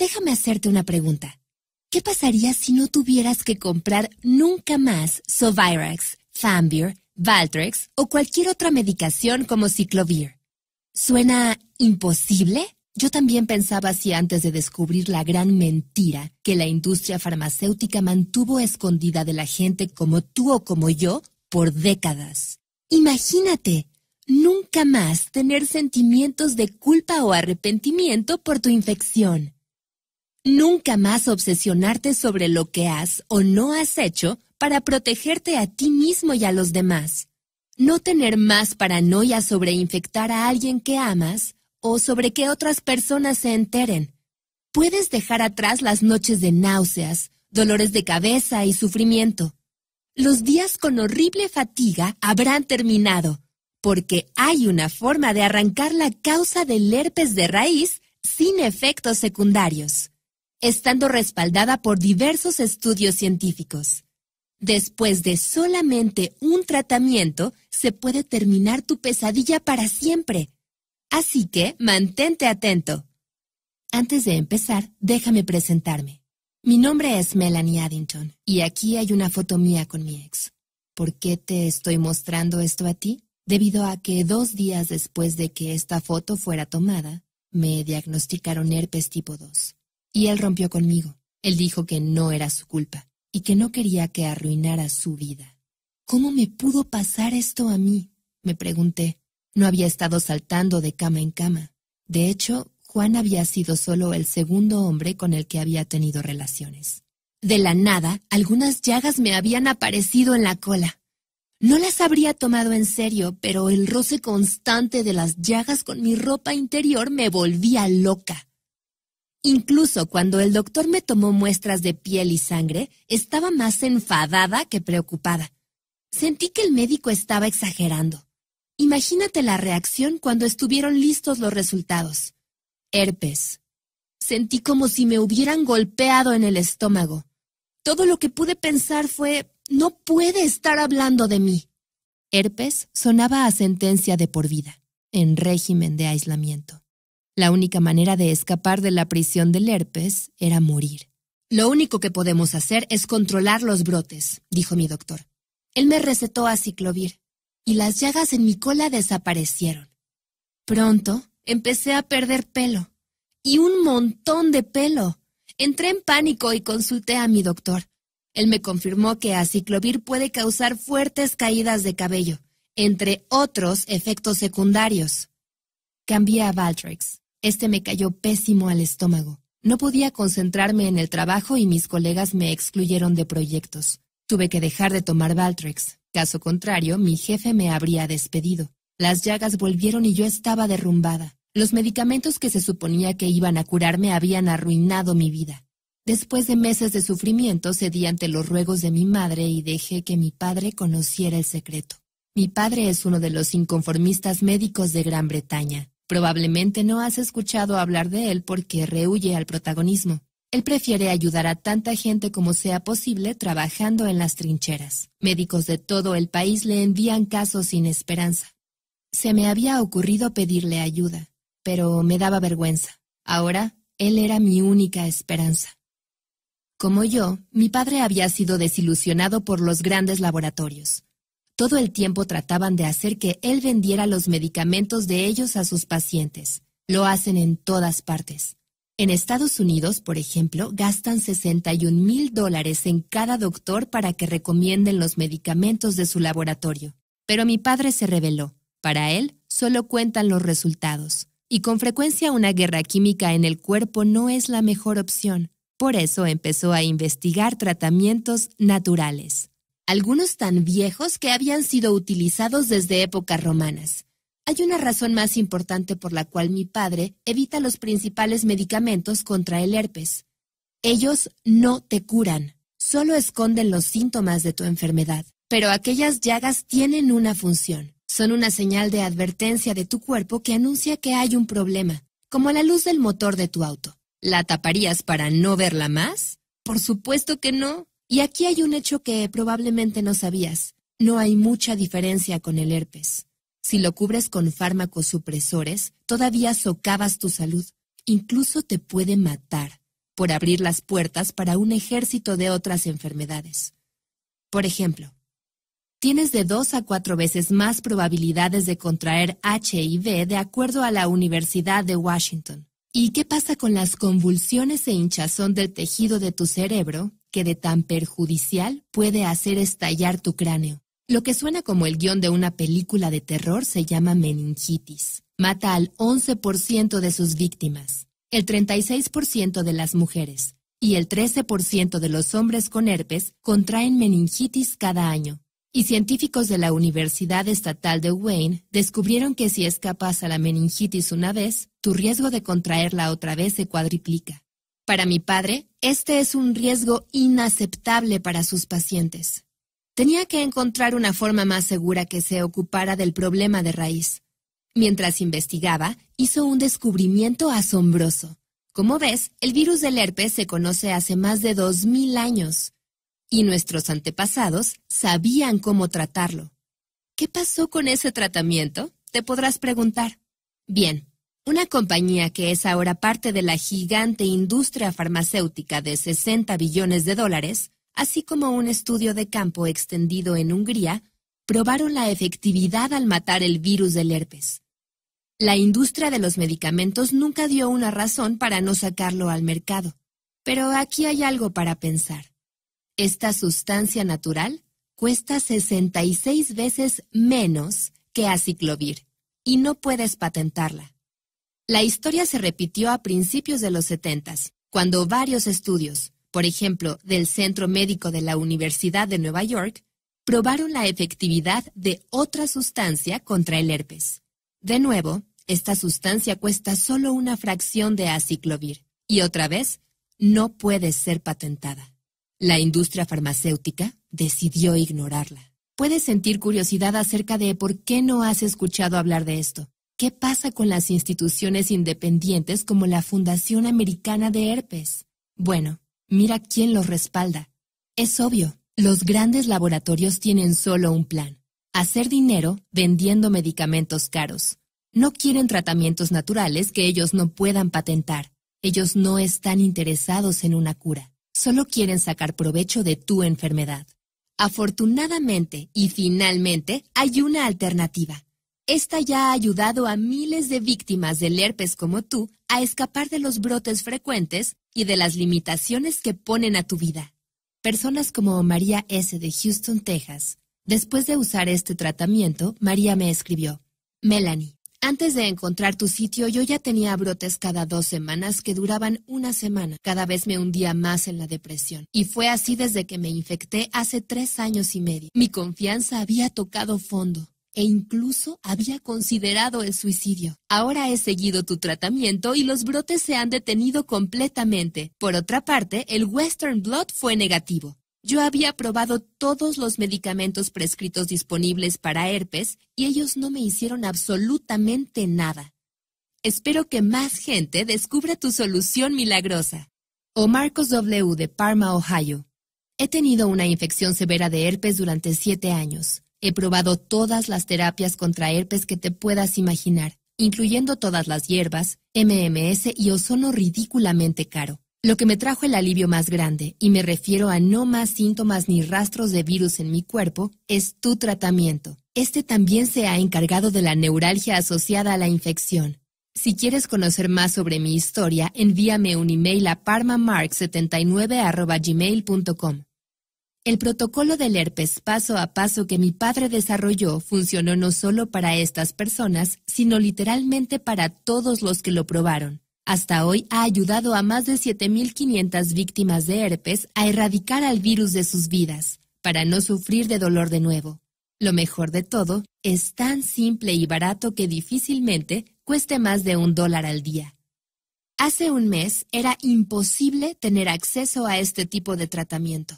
Déjame hacerte una pregunta. ¿Qué pasaría si no tuvieras que comprar nunca más Sovirax, Fambir, Valtrex o cualquier otra medicación como Ciclovir? ¿Suena imposible? Yo también pensaba así antes de descubrir la gran mentira que la industria farmacéutica mantuvo escondida de la gente como tú o como yo por décadas. Imagínate nunca más tener sentimientos de culpa o arrepentimiento por tu infección. Nunca más obsesionarte sobre lo que has o no has hecho para protegerte a ti mismo y a los demás. No tener más paranoia sobre infectar a alguien que amas o sobre que otras personas se enteren. Puedes dejar atrás las noches de náuseas, dolores de cabeza y sufrimiento. Los días con horrible fatiga habrán terminado, porque hay una forma de arrancar la causa del herpes de raíz sin efectos secundarios, estando respaldada por diversos estudios científicos. Después de solamente un tratamiento, se puede terminar tu pesadilla para siempre. Así que, mantente atento. Antes de empezar, déjame presentarme. Mi nombre es Melanie Addington, y aquí hay una foto mía con mi ex. ¿Por qué te estoy mostrando esto a ti? Debido a que 2 días después de que esta foto fuera tomada, me diagnosticaron herpes tipo 2. Y él rompió conmigo. Él dijo que no era su culpa y que no quería que arruinara su vida. ¿Cómo me pudo pasar esto a mí?, me pregunté. No había estado saltando de cama en cama. De hecho, Juan había sido solo el segundo hombre con el que había tenido relaciones. De la nada, algunas llagas me habían aparecido en la cola. No las habría tomado en serio, pero el roce constante de las llagas con mi ropa interior me volvía loca. Incluso cuando el doctor me tomó muestras de piel y sangre, estaba más enfadada que preocupada. Sentí que el médico estaba exagerando. Imagínate la reacción cuando estuvieron listos los resultados. Herpes. Sentí como si me hubieran golpeado en el estómago. Todo lo que pude pensar fue, no puede estar hablando de mí. Herpes sonaba a sentencia de por vida, en régimen de aislamiento. La única manera de escapar de la prisión del herpes era morir. Lo único que podemos hacer es controlar los brotes, dijo mi doctor. Él me recetó aciclovir y las llagas en mi cola desaparecieron. Pronto empecé a perder pelo, y un montón de pelo. Entré en pánico y consulté a mi doctor. Él me confirmó que aciclovir puede causar fuertes caídas de cabello, entre otros efectos secundarios. Cambié a Valtrex. Este me cayó pésimo al estómago. No podía concentrarme en el trabajo y mis colegas me excluyeron de proyectos. Tuve que dejar de tomar Valtrex. Caso contrario, mi jefe me habría despedido. Las llagas volvieron y yo estaba derrumbada. Los medicamentos que se suponía que iban a curarme habían arruinado mi vida. Después de meses de sufrimiento, cedí ante los ruegos de mi madre y dejé que mi padre conociera el secreto. Mi padre es uno de los inconformistas médicos de Gran Bretaña. Probablemente no has escuchado hablar de él porque rehúye al protagonismo. Él prefiere ayudar a tanta gente como sea posible trabajando en las trincheras. Médicos de todo el país le envían casos sin esperanza. Se me había ocurrido pedirle ayuda, pero me daba vergüenza. Ahora, él era mi única esperanza. Como yo, mi padre había sido desilusionado por los grandes laboratorios. Todo el tiempo trataban de hacer que él vendiera los medicamentos de ellos a sus pacientes. Lo hacen en todas partes. En Estados Unidos, por ejemplo, gastan $61,000 en cada doctor para que recomienden los medicamentos de su laboratorio. Pero mi padre se rebeló. Para él, solo cuentan los resultados. Y con frecuencia una guerra química en el cuerpo no es la mejor opción. Por eso empezó a investigar tratamientos naturales. Algunos tan viejos que habían sido utilizados desde épocas romanas. Hay una razón más importante por la cual mi padre evita los principales medicamentos contra el herpes. Ellos no te curan, solo esconden los síntomas de tu enfermedad. Pero aquellas llagas tienen una función. Son una señal de advertencia de tu cuerpo que anuncia que hay un problema, como la luz del motor de tu auto. ¿La taparías para no verla más? Por supuesto que no. Y aquí hay un hecho que probablemente no sabías. No hay mucha diferencia con el herpes. Si lo cubres con fármacos supresores, todavía socavas tu salud. Incluso te puede matar. por abrir las puertas para un ejército de otras enfermedades. Por ejemplo, tienes de 2 a 4 veces más probabilidades de contraer HIV de acuerdo a la Universidad de Washington. ¿Y qué pasa con las convulsiones e hinchazón del tejido de tu cerebro, que de tan perjudicial puede hacer estallar tu cráneo? Lo que suena como el guión de una película de terror se llama meningitis. Mata al 11% de sus víctimas, el 36% de las mujeres y el 13% de los hombres con herpes contraen meningitis cada año. Y científicos de la Universidad Estatal de Wayne descubrieron que si escapas a la meningitis una vez, tu riesgo de contraerla otra vez se cuadriplica. Para mi padre, este es un riesgo inaceptable para sus pacientes. Tenía que encontrar una forma más segura que se ocupara del problema de raíz. Mientras investigaba, hizo un descubrimiento asombroso. Como ves, el virus del herpes se conoce hace más de 2000 años. Y nuestros antepasados sabían cómo tratarlo. ¿Qué pasó con ese tratamiento? Te podrás preguntar. Bien, una compañía que es ahora parte de la gigante industria farmacéutica de $60 billones, así como un estudio de campo extendido en Hungría, probaron la efectividad al matar el virus del herpes. La industria de los medicamentos nunca dio una razón para no sacarlo al mercado, pero aquí hay algo para pensar. Esta sustancia natural cuesta 66 veces menos que aciclovir y no puedes patentarla. La historia se repitió a principios de los 70s, cuando varios estudios, por ejemplo, del Centro Médico de la Universidad de Nueva York, probaron la efectividad de otra sustancia contra el herpes. De nuevo, esta sustancia cuesta solo una fracción de aciclovir y otra vez no puede ser patentada. La industria farmacéutica decidió ignorarla. Puedes sentir curiosidad acerca de por qué no has escuchado hablar de esto. ¿Qué pasa con las instituciones independientes como la Fundación Americana de Herpes? Bueno, mira quién los respalda. Es obvio, los grandes laboratorios tienen solo un plan: hacer dinero vendiendo medicamentos caros. No quieren tratamientos naturales que ellos no puedan patentar. Ellos no están interesados en una cura. Solo quieren sacar provecho de tu enfermedad. Afortunadamente y finalmente hay una alternativa. Esta ya ha ayudado a miles de víctimas del herpes como tú a escapar de los brotes frecuentes y de las limitaciones que ponen a tu vida. Personas como María S. de Houston, Texas. Después de usar este tratamiento, María me escribió: Melanie, antes de encontrar tu sitio, yo ya tenía brotes cada 2 semanas que duraban una semana. Cada vez me hundía más en la depresión. Y fue así desde que me infecté hace 3 años y medio. Mi confianza había tocado fondo e incluso había considerado el suicidio. Ahora he seguido tu tratamiento y los brotes se han detenido completamente. Por otra parte, el Western Blot fue negativo. Yo había probado todos los medicamentos prescritos disponibles para herpes y ellos no me hicieron absolutamente nada. Espero que más gente descubra tu solución milagrosa. O Marcos W. de Parma, Ohio. He tenido una infección severa de herpes durante 7 años. He probado todas las terapias contra herpes que te puedas imaginar, incluyendo todas las hierbas, MMS y ozono ridículamente caro. Lo que me trajo el alivio más grande, y me refiero a no más síntomas ni rastros de virus en mi cuerpo, es tu tratamiento. Este también se ha encargado de la neuralgia asociada a la infección. Si quieres conocer más sobre mi historia, envíame un email a parmamark79@gmail.com. El protocolo del herpes paso a paso que mi padre desarrolló funcionó no solo para estas personas, sino literalmente para todos los que lo probaron. Hasta hoy ha ayudado a más de 7,500 víctimas de herpes a erradicar al virus de sus vidas, para no sufrir de dolor de nuevo. Lo mejor de todo, es tan simple y barato que difícilmente cueste más de $1 al día. Hace un mes era imposible tener acceso a este tipo de tratamiento.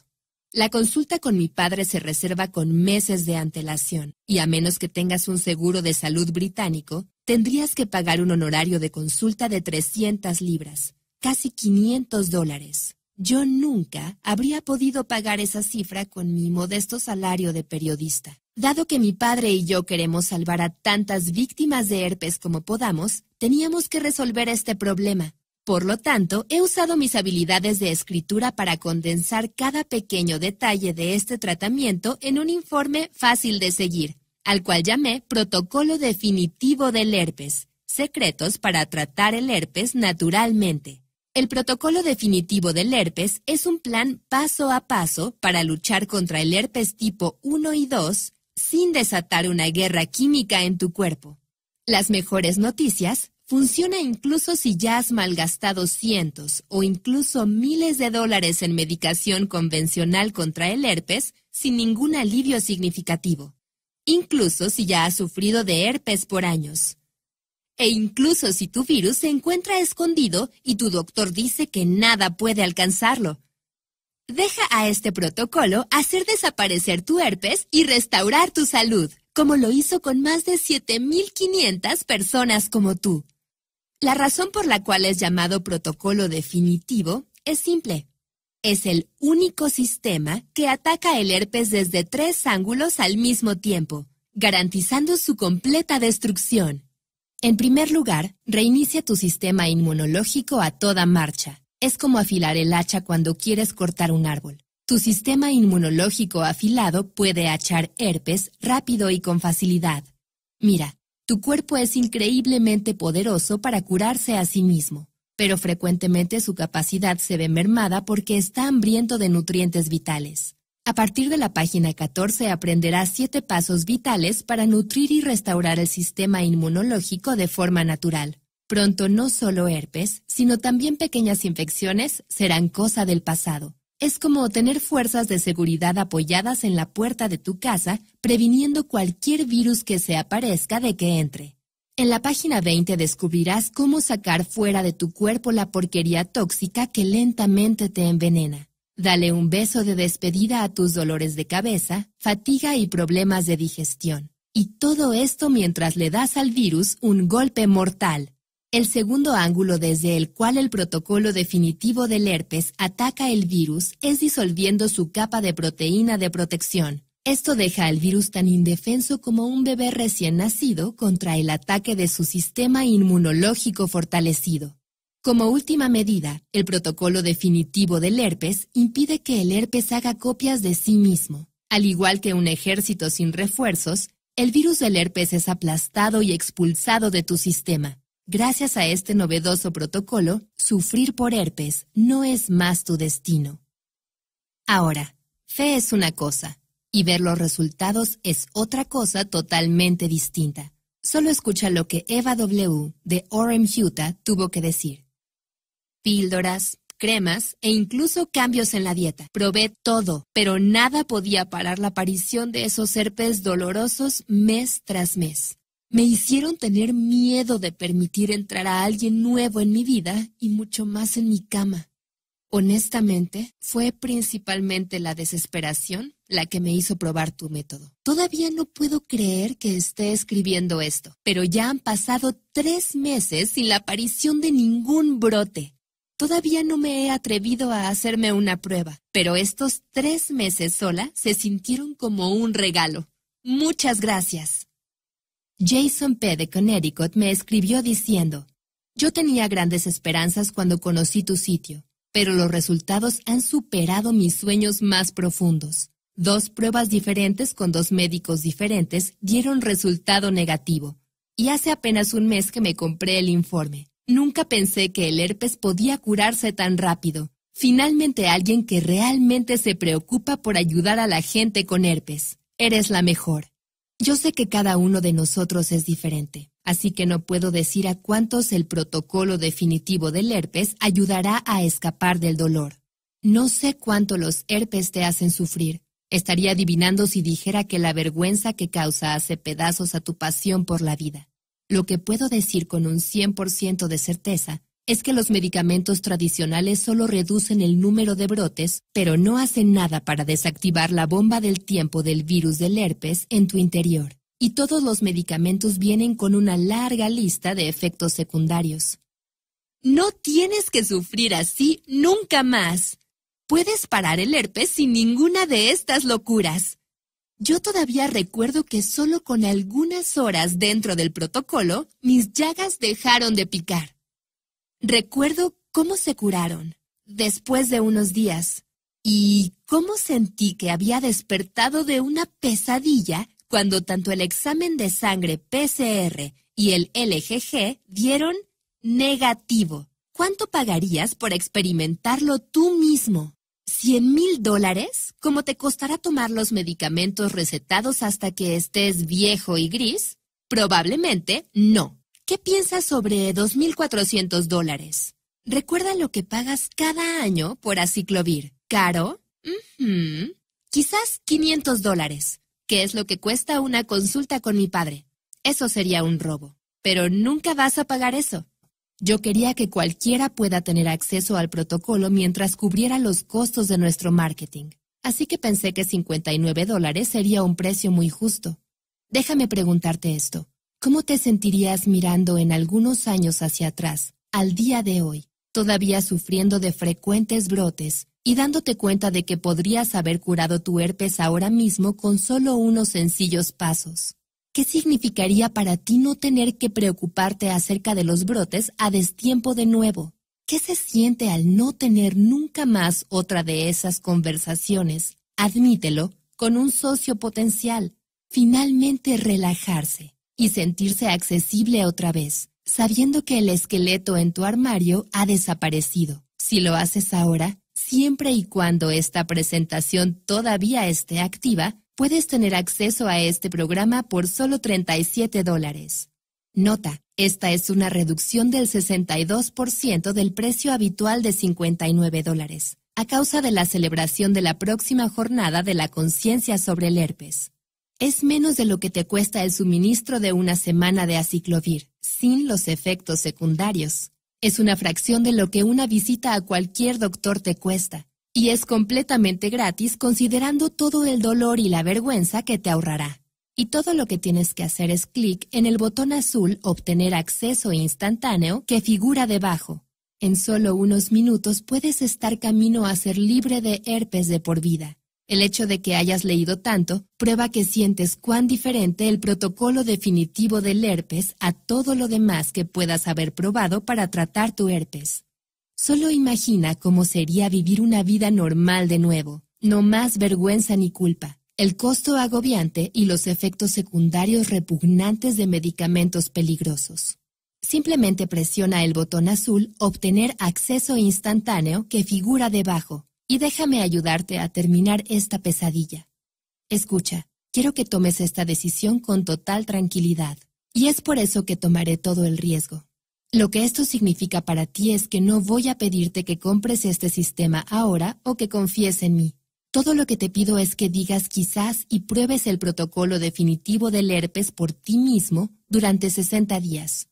La consulta con mi padre se reserva con meses de antelación, y a menos que tengas un seguro de salud británico, tendrías que pagar un honorario de consulta de 300 libras, casi $500. Yo nunca habría podido pagar esa cifra con mi modesto salario de periodista. Dado que mi padre y yo queremos salvar a tantas víctimas de herpes como podamos, teníamos que resolver este problema. Por lo tanto, he usado mis habilidades de escritura para condensar cada pequeño detalle de este tratamiento en un informe fácil de seguir, al cual llamé Protocolo Definitivo del Herpes, secretos para tratar el herpes naturalmente. El Protocolo Definitivo del Herpes es un plan paso a paso para luchar contra el herpes tipo 1 y 2 sin desatar una guerra química en tu cuerpo. Las mejores noticias: funciona incluso si ya has malgastado cientos o incluso miles de dólares en medicación convencional contra el herpes sin ningún alivio significativo. Incluso si ya has sufrido de herpes por años. E incluso si tu virus se encuentra escondido y tu doctor dice que nada puede alcanzarlo. Deja a este protocolo hacer desaparecer tu herpes y restaurar tu salud, como lo hizo con más de 7,500 personas como tú. La razón por la cual es llamado protocolo definitivo es simple. Es el único sistema que ataca el herpes desde 3 ángulos al mismo tiempo, garantizando su completa destrucción. En primer lugar, reinicia tu sistema inmunológico a toda marcha. Es como afilar el hacha cuando quieres cortar un árbol. Tu sistema inmunológico afilado puede hachar herpes rápido y con facilidad. Mira, tu cuerpo es increíblemente poderoso para curarse a sí mismo, pero frecuentemente su capacidad se ve mermada porque está hambriento de nutrientes vitales. A partir de la página 14 aprenderás 7 pasos vitales para nutrir y restaurar el sistema inmunológico de forma natural. Pronto no solo herpes, sino también pequeñas infecciones serán cosa del pasado. Es como tener fuerzas de seguridad apoyadas en la puerta de tu casa, previniendo cualquier virus que se aparezca de que entre. En la página 20 descubrirás cómo sacar fuera de tu cuerpo la porquería tóxica que lentamente te envenena. Dale un beso de despedida a tus dolores de cabeza, fatiga y problemas de digestión. Y todo esto mientras le das al virus un golpe mortal. El segundo ángulo desde el cual el protocolo definitivo del herpes ataca el virus es disolviendo su capa de proteína de protección. Esto deja al virus tan indefenso como un bebé recién nacido contra el ataque de su sistema inmunológico fortalecido. Como última medida, el protocolo definitivo del herpes impide que el herpes haga copias de sí mismo. Al igual que un ejército sin refuerzos, el virus del herpes es aplastado y expulsado de tu sistema. Gracias a este novedoso protocolo, sufrir por herpes no es más tu destino. Ahora, fe es una cosa, y ver los resultados es otra cosa totalmente distinta. Solo escucha lo que Eva W. de Orem, Utah, tuvo que decir. Píldoras, cremas e incluso cambios en la dieta. Probé todo, pero nada podía parar la aparición de esos herpes dolorosos mes tras mes. Me hicieron tener miedo de permitir entrar a alguien nuevo en mi vida y mucho más en mi cama. Honestamente, fue principalmente la desesperación la que me hizo probar tu método. Todavía no puedo creer que esté escribiendo esto, pero ya han pasado 3 meses sin la aparición de ningún brote. Todavía no me he atrevido a hacerme una prueba, pero estos 3 meses sola se sintieron como un regalo. Muchas gracias. Jason P. de Connecticut me escribió diciendo: yo tenía grandes esperanzas cuando conocí tu sitio, pero los resultados han superado mis sueños más profundos. 2 pruebas diferentes con 2 médicos diferentes dieron resultado negativo, y hace apenas un mes que me compré el informe. Nunca pensé que el herpes podía curarse tan rápido. Finalmente alguien que realmente se preocupa por ayudar a la gente con herpes. Eres la mejor. Yo sé que cada uno de nosotros es diferente, así que no puedo decir a cuántos el protocolo definitivo del herpes ayudará a escapar del dolor. No sé cuánto los herpes te hacen sufrir. Estaría adivinando si dijera que la vergüenza que causa hace pedazos a tu pasión por la vida. Lo que puedo decir con un 100% de certeza es que los medicamentos tradicionales solo reducen el número de brotes, pero no hacen nada para desactivar la bomba del tiempo del virus del herpes en tu interior. Y todos los medicamentos vienen con una larga lista de efectos secundarios. No tienes que sufrir así nunca más. Puedes parar el herpes sin ninguna de estas locuras. Yo todavía recuerdo que solo con algunas horas dentro del protocolo, mis llagas dejaron de picar. Recuerdo cómo se curaron, después de unos días, y cómo sentí que había despertado de una pesadilla cuando tanto el examen de sangre PCR y el LGG dieron negativo. ¿Cuánto pagarías por experimentarlo tú mismo? ¿$100,000? ¿Cómo te costará tomar los medicamentos recetados hasta que estés viejo y gris? Probablemente no. ¿Qué piensas sobre $2,400? Recuerda lo que pagas cada año por aciclovir. ¿Caro? Quizás $500, que es lo que cuesta una consulta con mi padre. Eso sería un robo. Pero nunca vas a pagar eso. Yo quería que cualquiera pueda tener acceso al protocolo mientras cubriera los costos de nuestro marketing. Así que pensé que $59 sería un precio muy justo. Déjame preguntarte esto. ¿Cómo te sentirías mirando en algunos años hacia atrás, al día de hoy, todavía sufriendo de frecuentes brotes y dándote cuenta de que podrías haber curado tu herpes ahora mismo con solo unos sencillos pasos? ¿Qué significaría para ti no tener que preocuparte acerca de los brotes a destiempo de nuevo? ¿Qué se siente al no tener nunca más otra de esas conversaciones? Admítelo, con un socio potencial. Finalmente relajarse y sentirse accesible otra vez, sabiendo que el esqueleto en tu armario ha desaparecido. Si lo haces ahora, siempre y cuando esta presentación todavía esté activa, puedes tener acceso a este programa por solo $37. Nota, esta es una reducción del 62% del precio habitual de $59, a causa de la celebración de la próxima jornada de la conciencia sobre el herpes. Es menos de lo que te cuesta el suministro de una semana de aciclovir, sin los efectos secundarios. Es una fracción de lo que una visita a cualquier doctor te cuesta. Y es completamente gratis considerando todo el dolor y la vergüenza que te ahorrará. Y todo lo que tienes que hacer es clic en el botón azul Obtener acceso instantáneo que figura debajo. En solo unos minutos puedes estar camino a ser libre de herpes de por vida. El hecho de que hayas leído tanto prueba que sientes cuán diferente el protocolo definitivo del herpes a todo lo demás que puedas haber probado para tratar tu herpes. Solo imagina cómo sería vivir una vida normal de nuevo. No más vergüenza ni culpa. El costo agobiante y los efectos secundarios repugnantes de medicamentos peligrosos. Simplemente presiona el botón azul Obtener acceso instantáneo que figura debajo y déjame ayudarte a terminar esta pesadilla. Escucha, quiero que tomes esta decisión con total tranquilidad y es por eso que tomaré todo el riesgo. Lo que esto significa para ti es que no voy a pedirte que compres este sistema ahora o que confíes en mí. Todo lo que te pido es que digas quizás y pruebes el protocolo definitivo del herpes por ti mismo durante 60 días.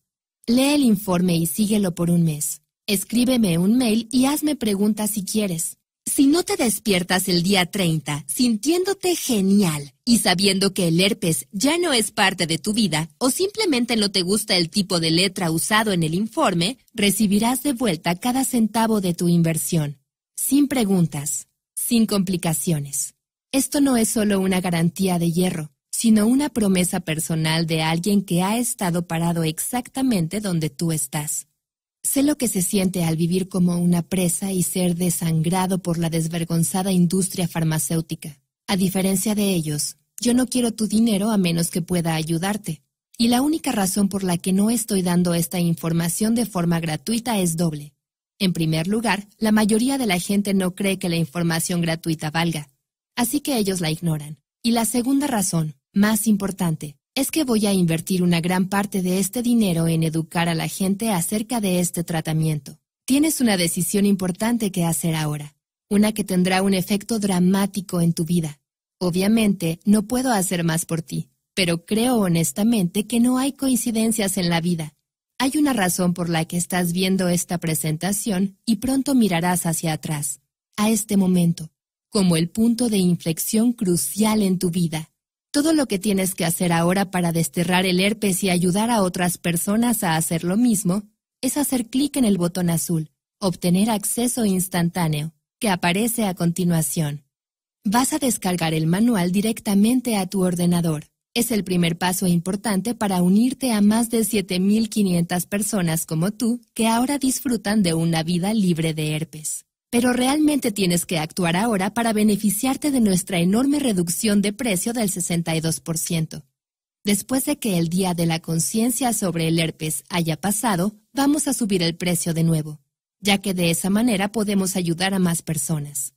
Lee el informe y síguelo por un mes. Escríbeme un mail y hazme preguntas si quieres. Si no te despiertas el día 30 sintiéndote genial y sabiendo que el herpes ya no es parte de tu vida o simplemente no te gusta el tipo de letra usado en el informe, recibirás de vuelta cada centavo de tu inversión. Sin preguntas, sin complicaciones. Esto no es solo una garantía de hierro, sino una promesa personal de alguien que ha estado parado exactamente donde tú estás. Sé lo que se siente al vivir como una presa y ser desangrado por la desvergonzada industria farmacéutica. A diferencia de ellos, yo no quiero tu dinero a menos que pueda ayudarte. Y la única razón por la que no estoy dando esta información de forma gratuita es doble. En primer lugar, la mayoría de la gente no cree que la información gratuita valga, así que ellos la ignoran. Y la segunda razón, más importante, es que voy a invertir una gran parte de este dinero en educar a la gente acerca de este tratamiento. Tienes una decisión importante que hacer ahora, una que tendrá un efecto dramático en tu vida. Obviamente, no puedo hacer más por ti, pero creo honestamente que no hay coincidencias en la vida. Hay una razón por la que estás viendo esta presentación y pronto mirarás hacia atrás, a este momento, como el punto de inflexión crucial en tu vida. Todo lo que tienes que hacer ahora para desterrar el herpes y ayudar a otras personas a hacer lo mismo, es hacer clic en el botón azul, Obtener acceso instantáneo, que aparece a continuación. Vas a descargar el manual directamente a tu ordenador, Es el primer paso importante para unirte a más de 7,500 personas como tú que ahora disfrutan de una vida libre de herpes. Pero realmente tienes que actuar ahora para beneficiarte de nuestra enorme reducción de precio del 62%. Después de que el día de la conciencia sobre el herpes haya pasado, vamos a subir el precio de nuevo, ya que de esa manera podemos ayudar a más personas.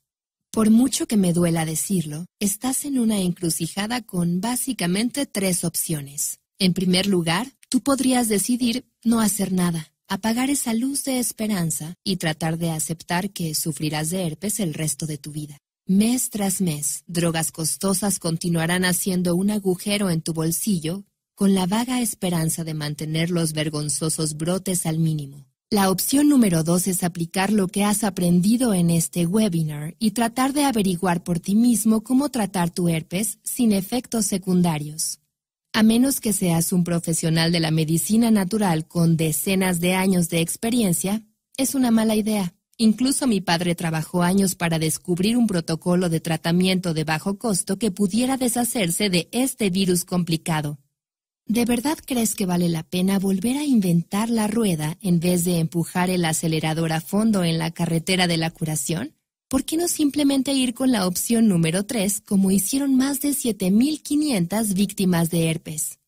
Por mucho que me duela decirlo, estás en una encrucijada con básicamente tres opciones. En primer lugar, tú podrías decidir no hacer nada, apagar esa luz de esperanza y tratar de aceptar que sufrirás de herpes el resto de tu vida. Mes tras mes, drogas costosas continuarán haciendo un agujero en tu bolsillo con la vaga esperanza de mantener los vergonzosos brotes al mínimo. La opción número 2 es aplicar lo que has aprendido en este webinar y tratar de averiguar por ti mismo cómo tratar tu herpes sin efectos secundarios. A menos que seas un profesional de la medicina natural con decenas de años de experiencia, es una mala idea. Incluso mi padre trabajó años para descubrir un protocolo de tratamiento de bajo costo que pudiera deshacerse de este virus complicado. ¿De verdad crees que vale la pena volver a inventar la rueda en vez de empujar el acelerador a fondo en la carretera de la curación? ¿Por qué no simplemente ir con la opción número 3, como hicieron más de 7,500 víctimas de herpes?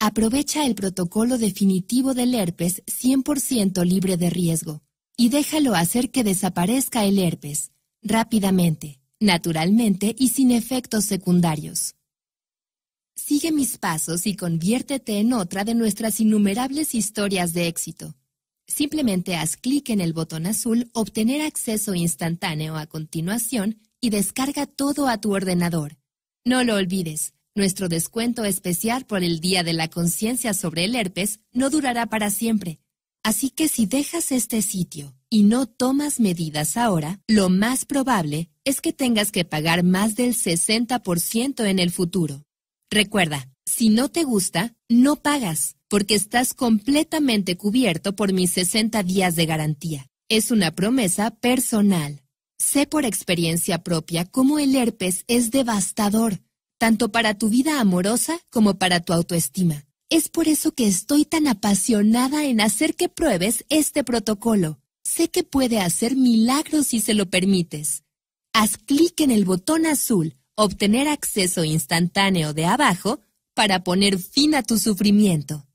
Aprovecha el protocolo definitivo del herpes 100% libre de riesgo y déjalo hacer que desaparezca el herpes, rápidamente, naturalmente y sin efectos secundarios. Sigue mis pasos y conviértete en otra de nuestras innumerables historias de éxito. Simplemente haz clic en el botón azul Obtener acceso instantáneo a continuación y descarga todo a tu ordenador. No lo olvides, nuestro descuento especial por el Día de la Conciencia sobre el Herpes no durará para siempre. Así que si dejas este sitio y no tomas medidas ahora, lo más probable es que tengas que pagar más del 60% en el futuro. Recuerda, si no te gusta, no pagas, porque estás completamente cubierto por mis 60 días de garantía. Es una promesa personal. Sé por experiencia propia cómo el herpes es devastador, tanto para tu vida amorosa como para tu autoestima. Es por eso que estoy tan apasionada en hacer que pruebes este protocolo. Sé que puede hacer milagros si se lo permites. Haz clic en el botón azul Obtener acceso instantáneo de abajo para poner fin a tu sufrimiento.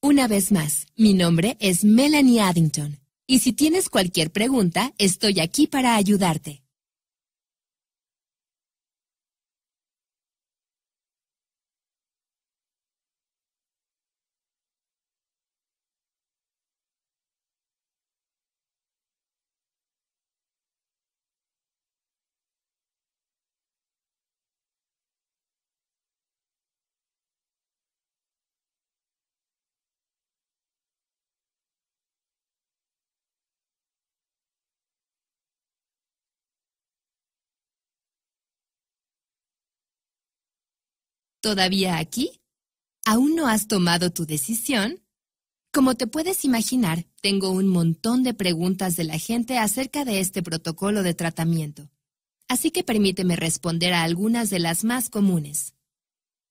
Una vez más, mi nombre es Melanie Addington y si tienes cualquier pregunta, estoy aquí para ayudarte. ¿Todavía aquí? ¿Aún no has tomado tu decisión? Como te puedes imaginar, tengo un montón de preguntas de la gente acerca de este protocolo de tratamiento. Así que permíteme responder a algunas de las más comunes.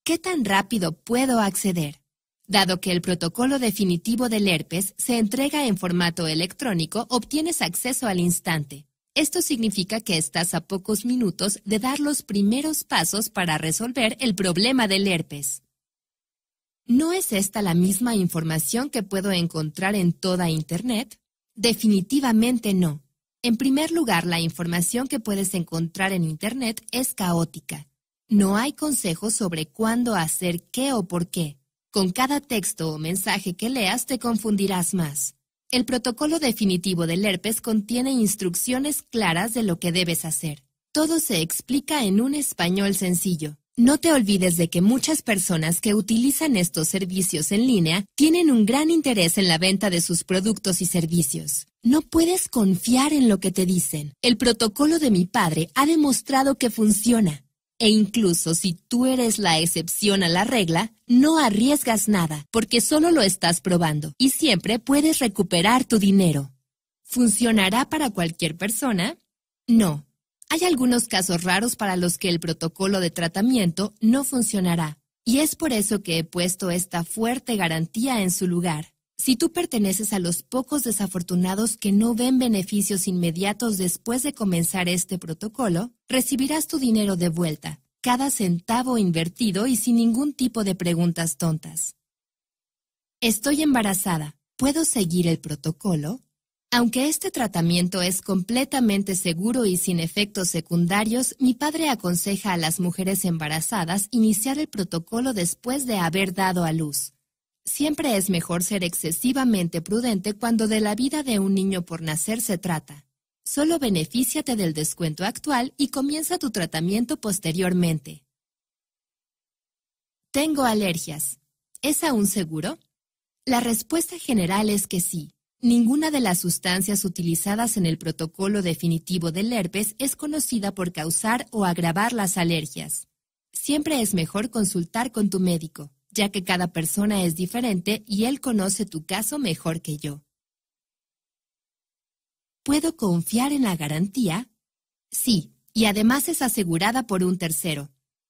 ¿Qué tan rápido puedo acceder? Dado que el protocolo definitivo del herpes se entrega en formato electrónico, obtienes acceso al instante. Esto significa que estás a pocos minutos de dar los primeros pasos para resolver el problema del herpes. ¿No es esta la misma información que puedo encontrar en toda Internet? Definitivamente no. En primer lugar, la información que puedes encontrar en Internet es caótica. No hay consejos sobre cuándo hacer qué o por qué. Con cada texto o mensaje que leas te confundirás más. El protocolo definitivo del herpes contiene instrucciones claras de lo que debes hacer. Todo se explica en un español sencillo. No te olvides de que muchas personas que utilizan estos servicios en línea tienen un gran interés en la venta de sus productos y servicios. No puedes confiar en lo que te dicen. El protocolo de mi padre ha demostrado que funciona. E incluso si tú eres la excepción a la regla, no arriesgas nada, porque solo lo estás probando y siempre puedes recuperar tu dinero. ¿Funcionará para cualquier persona? No. Hay algunos casos raros para los que el protocolo de tratamiento no funcionará, Y es por eso que he puesto esta fuerte garantía en su lugar. Si tú perteneces a los pocos desafortunados que no ven beneficios inmediatos después de comenzar este protocolo, recibirás tu dinero de vuelta, cada centavo invertido y sin ningún tipo de preguntas tontas. Estoy embarazada. ¿Puedo seguir el protocolo? Aunque este tratamiento es completamente seguro y sin efectos secundarios, mi padre aconseja a las mujeres embarazadas iniciar el protocolo después de haber dado a luz. Siempre es mejor ser excesivamente prudente cuando de la vida de un niño por nacer se trata. Solo benefíciate del descuento actual y comienza tu tratamiento posteriormente. ¿Tengo alergias? ¿Es aún seguro? La respuesta general es que sí. Ninguna de las sustancias utilizadas en el protocolo definitivo del herpes es conocida por causar o agravar las alergias. Siempre es mejor consultar con tu médico, ya que cada persona es diferente y él conoce tu caso mejor que yo. ¿Puedo confiar en la garantía? Sí, y además es asegurada por un tercero.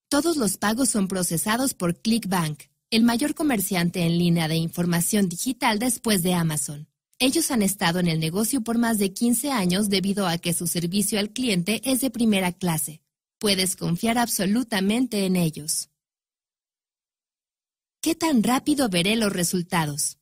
Todos los pagos son procesados por ClickBank, el mayor comerciante en línea de información digital después de Amazon. Ellos han estado en el negocio por más de 15 años debido a que su servicio al cliente es de primera clase. Puedes confiar absolutamente en ellos. ¿Qué tan rápido veré los resultados?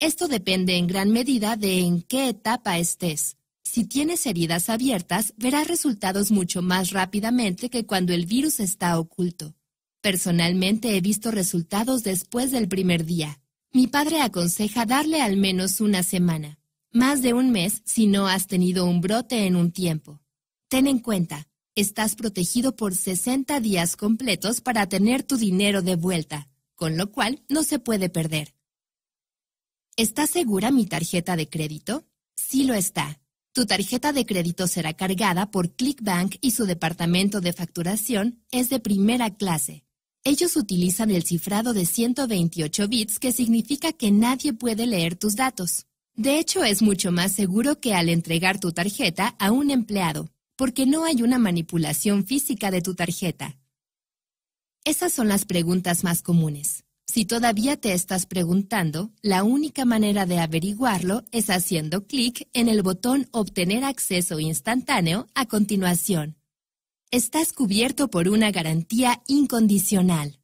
Esto depende en gran medida de en qué etapa estés. Si tienes heridas abiertas, verás resultados mucho más rápidamente que cuando el virus está oculto. Personalmente he visto resultados después del primer día. Mi padre aconseja darle al menos una semana, más de un mes si no has tenido un brote en un tiempo. Ten en cuenta, estás protegido por 60 días completos para tener tu dinero de vuelta, con lo cual no se puede perder. ¿Está segura mi tarjeta de crédito? Sí lo está. Tu tarjeta de crédito será cargada por ClickBank y su departamento de facturación es de primera clase. Ellos utilizan el cifrado de 128 bits que significa que nadie puede leer tus datos. De hecho, es mucho más seguro que al entregar tu tarjeta a un empleado, porque no hay una manipulación física de tu tarjeta. Esas son las preguntas más comunes. Si todavía te estás preguntando, la única manera de averiguarlo es haciendo clic en el botón Obtener acceso instantáneo a continuación. Estás cubierto por una garantía incondicional.